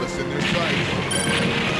got us in their sights.